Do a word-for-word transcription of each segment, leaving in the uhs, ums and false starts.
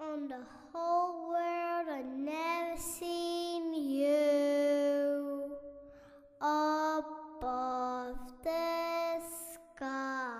On the whole world I've never seen you above the sky.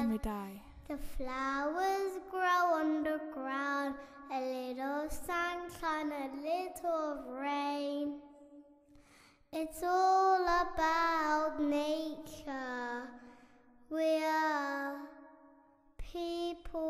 And we die. The flowers grow underground, a little sunshine, a little rain. It's all about nature. We are people.